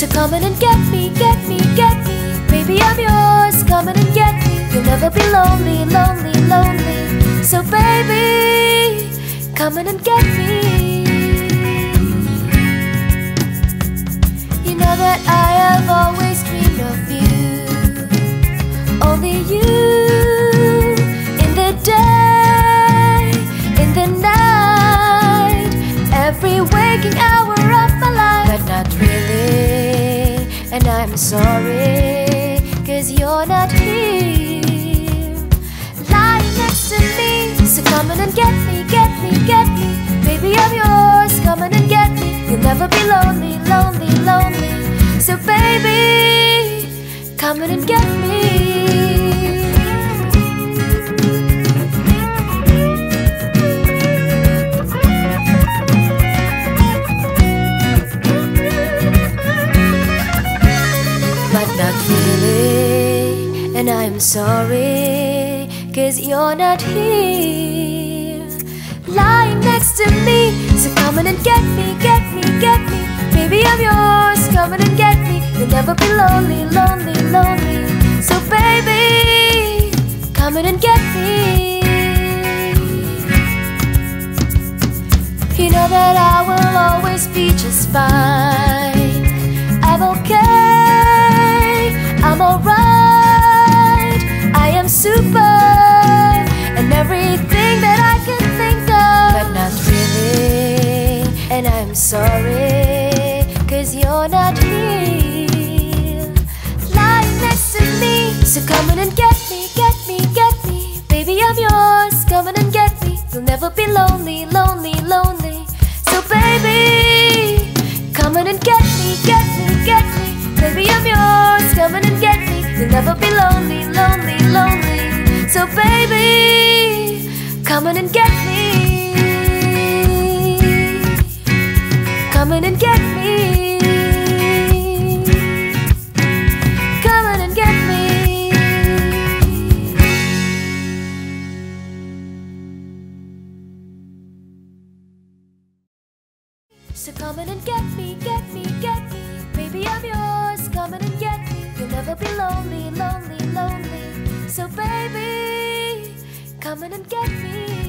So come in and get me, get me, get me. Baby, I'm yours, come in and get me. You'll never be lonely, lonely, lonely. So baby, come in and get me. You know that I have always dreamed of you, only you. In the day, in the night, every waking hour of my life. But not really, and I'm sorry, 'cause you're not here, lying next to me. So come in and get me, get me, get me. Baby, I'm yours, come in and get me. You'll never be lonely, lonely, lonely. So baby, come in and get me. And I'm sorry, 'cause you're not here, lying next to me. So come in and get me, get me, get me. Baby, I'm yours, come in and get me. You'll never be lonely, lonely, lonely. So baby, come in and get me. You know that I will always be just fine. I'm okay, I'm alright, I'm super, and everything that I can think of. But not really, and I'm sorry, 'cause you're not here, lying next to me. So come in and get me, get me, get me. Baby, I'm yours, come in and get me. You'll never be lonely, lonely, lonely. So baby, come in and get me, get me, get me. Baby, I'm yours, come in and get me. You'll never be lonely, lonely, lonely. So baby, come in and get me. Come in and get me. Come in and get me. So come in and get me, get me, get me. Baby, I'm yours, come in and get me. You'll never be lonely, lonely, lonely. So baby, come in and get me.